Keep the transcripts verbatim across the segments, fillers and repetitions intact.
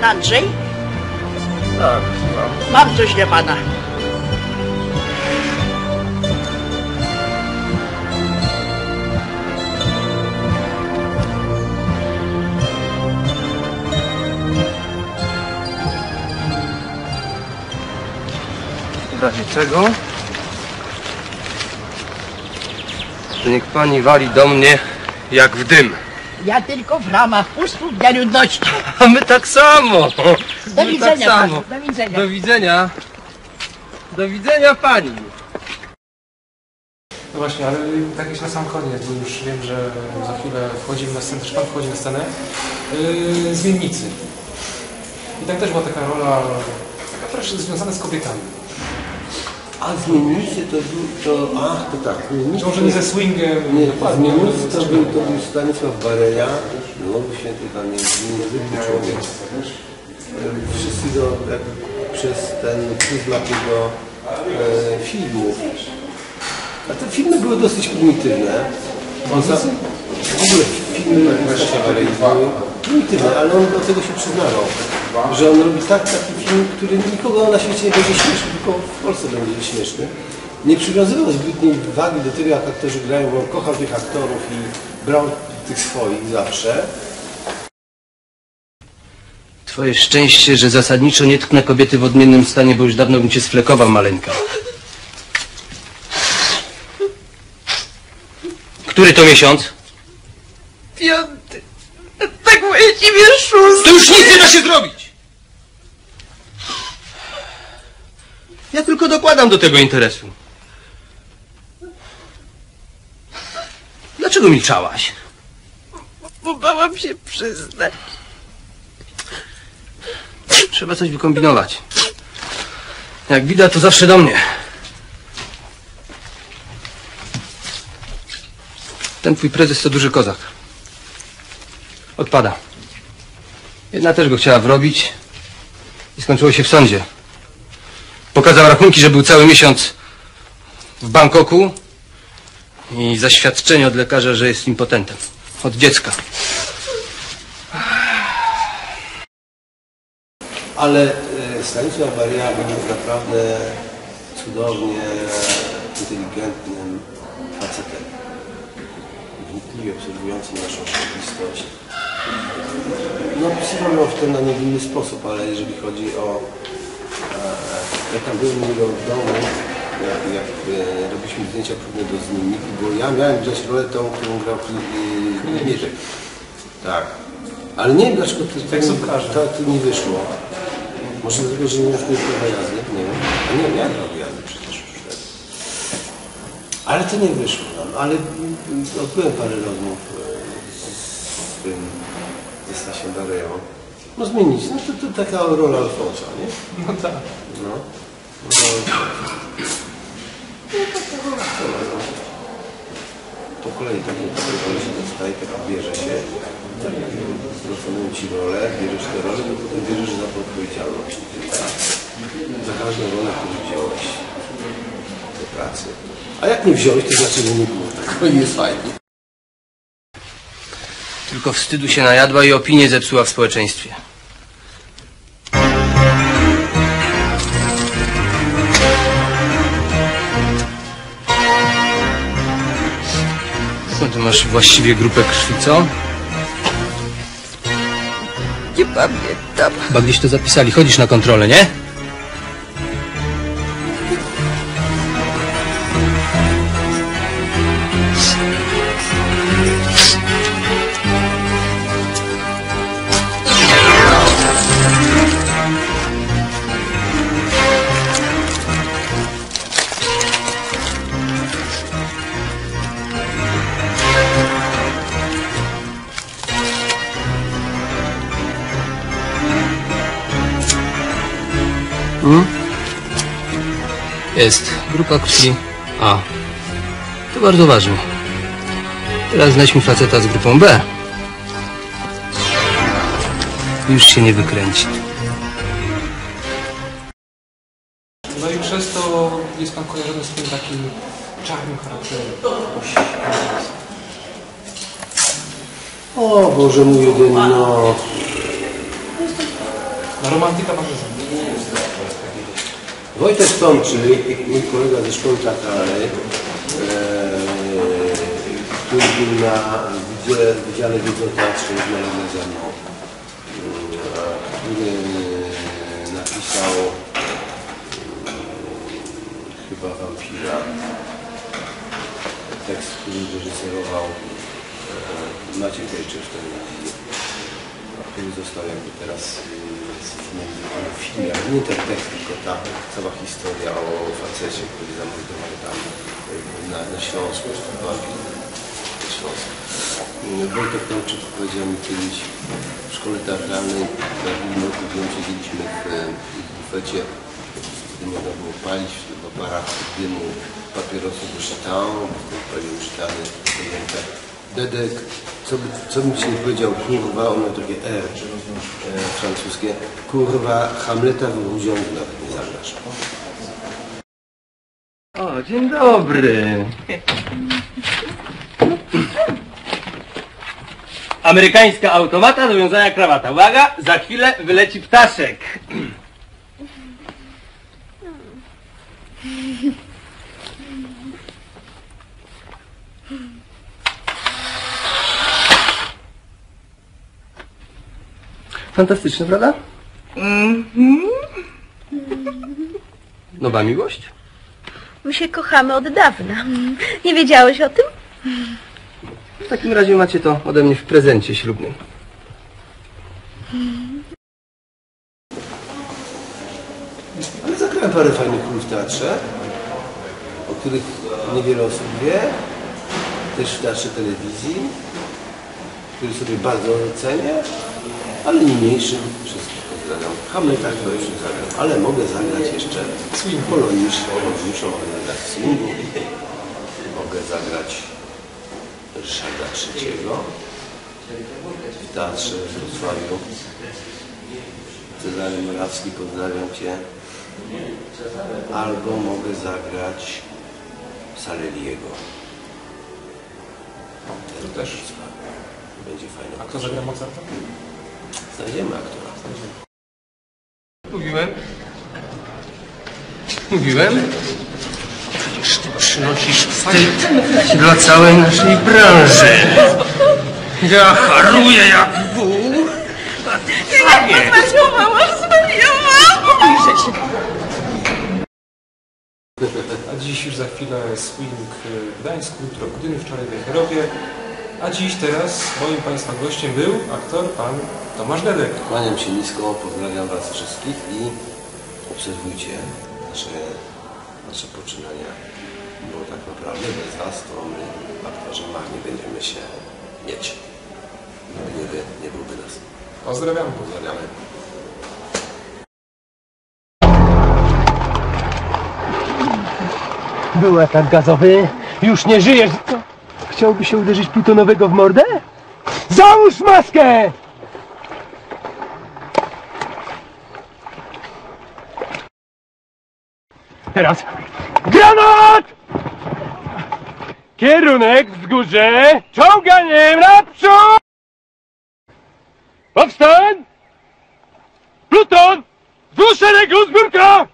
pan Andrzej? Tak, słucham. Mam coś dla pana. W razie czego? Niech pani wali do mnie jak w dym. Ja tylko w ramach usług dla ludności. A my tak samo. Do my widzenia tak samo. Panu. Do widzenia. Do widzenia. Do widzenia pani. No właśnie, ale tak już na sam koniec, bo już wiem, że za chwilę wchodzimy na scenę, czy pan wchodzi na scenę. Yy, zmiennicy. I tak też była taka rola, taka też związana z kobietami. A zmiennicy to był, to, ach, to tak, zmiennicy... Może nie ze swingiem... Nie, zmiennicy to był, to był Stanisław Bareja, no świętej pamięci, niezwykły człowiek. Wszyscy go tak, przez ten pryzmat jego e, filmów. A te filmy były dosyć prymitywne. On za, w ogóle filmy były prymitywne, ale on do tego się przyznawał. Że on robi tak, taki film, który nikogo na świecie nie będzie śmieszny, tylko w Polsce będzie śmieszny. Nie przywiązywał zbytniej wagi do tego, jak aktorzy grają, bo on kochał tych aktorów i brał tych swoich zawsze. Twoje szczęście, że zasadniczo nie tknę kobiety w odmiennym stanie, bo już dawno bym cię sflekował, maleńka. Który to miesiąc? Piąty. Tak właściwie szósty. To już nic nie da się zrobić! Ja tylko dokładam do tego interesu. Dlaczego milczałaś? Bo bałam się przyznać. Trzeba coś wykombinować. Jak widać, to zawsze do mnie. Ten twój prezes to duży kozak. Odpada. Jedna też go chciała wrobić i skończyło się w sądzie. Pokazał rachunki, że był cały miesiąc w Bangkoku i zaświadczenie od lekarza, że jest impotentem. Od dziecka. Ale Stanisław Bareja był naprawdę cudownie inteligentnym facetem. Wnikliwie obserwujący naszą rzeczywistość. No, pisywam ją w ten na niewinny sposób, ale jeżeli chodzi o... E, jak tam byłem u niego w domu, jak, jak e, robiliśmy zdjęcia próbne do zmienników, bo ja miałem grać rolę tą, którą grał Klimierzek. Tak. Ale nie wiem, dlaczego to, to, to, to, to nie wyszło. Może dlatego, że nie miałem prawa jazdy? Nie wiem. A nie, miałem prawa jazdy przecież już wtedy. Ale to nie wyszło. Ale odbyłem parę rozmów z tym, ze Stasiem Dareją. No zmienić, no to, to taka rola Alfonsa, nie? No tak. No. No. Po kolei tak nie rola się dostaje, taka bierze się. Proponują ci rolę, bierzesz tę rolę, bo potem bierzesz za to odpowiedzialność. Za każdą rolę, którą wziąłeś do pracy. A jak nie wziąłeś, to znaczy, że nie było. To nie jest fajnie. Tylko wstydu się najadła i opinię zepsuła w społeczeństwie. No to masz właściwie grupę krwi, co? Nie pamiętam. Chyba gdzieś to zapisali. Chodzisz na kontrolę, nie? Jest grupa krwi A. To bardzo ważne. Teraz znajdźmy faceta z grupą B. Już się nie wykręci. No i przez to jest pan kojarzony z tym takim czarnym charakterem. O Boże mój jedyny, no... romantyka marzyzna. Wojtek Stonczyk, mój kolega ze szkoły teatralnej, który był na Wydziale Wiedzy o Teatrze znajomy ze mną, który napisał chyba Wampira, tekst, który wyreżyserował Maciej Kajczewski, który został jakby teraz w filmie, nie ten tekst, tylko ta cała historia o facecie, który zamordował tam na, na Śląsku, na Śląsku. Wojtek Stonczyk powiedział mi kiedyś w szkole teatralnej, na drugim roku siedzieliśmy w bufecie, gdy można było palić w parach dymu papierosów czytał, bo palił czytany Dedek, co, co bym ci nie powiedział, kurwa, on miał takie R e, francuskie, kurwa, Hamleta w Grudziądzu nawet nie zagrasz. O, dzień dobry. Amerykańska automata, zawiązana krawata. Uwaga, za chwilę wyleci ptaszek. Fantastyczne, prawda? Mm-hmm. Nowa miłość? My się kochamy od dawna. Nie wiedziałeś o tym? W takim razie macie to ode mnie w prezencie ślubnym. Ale zagrałem parę fajnych ról w teatrze, o których niewiele osób wie. Też w teatrze telewizji, który sobie bardzo cenię. Ale niniejszym wszystkich pozdrawiam. Hamleta to już nie zagram, ale mogę zagrać jeszcze swing poloniczną, poloniczną, mogę zagrać swingu, mogę zagrać Ryszarda trzeciego w teatrze w Wrocławiu. Cezary Morawski, pozdrawiam Cię. Albo mogę zagrać Saleriego. Ten też będzie fajny. A kto zagra Mozarta? Znajdziemy aktora. Mówiłem. Mówiłem. Przecież ty przynosisz wstyd dla całej naszej branży. Ja haruję jak wół. A ty nie pozwariowałam, zwariowałam. A dziś już za chwilę swing w Gdańsku, jutro w Gdyni, wczoraj w Wejherowie. A dziś teraz moim Państwa gościem był aktor pan Tomasz Dedek. Kłaniam się nisko, pozdrawiam Was wszystkich i obserwujcie nasze, nasze poczynania, bo tak naprawdę bez Was to my w aktorzach nie będziemy się mieć. Gdyby nie Wy, nie byłby nas. Pozdrawiamy. Pozdrawiamy. Był atak gazowy, już nie żyjesz. Chciałby się uderzyć plutonowego w mordę? Załóż maskę! Teraz granat! Kierunek wzgórze, czołganiem naprzód! Powstań! Pluton! Wzdłuż szeregu z górka!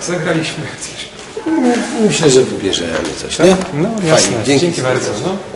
Zagraliśmy coś. Myślę, że wybierzemy coś, tak? Nie? No jasne. Fajnie. Dzięki, Dzięki bardzo. No.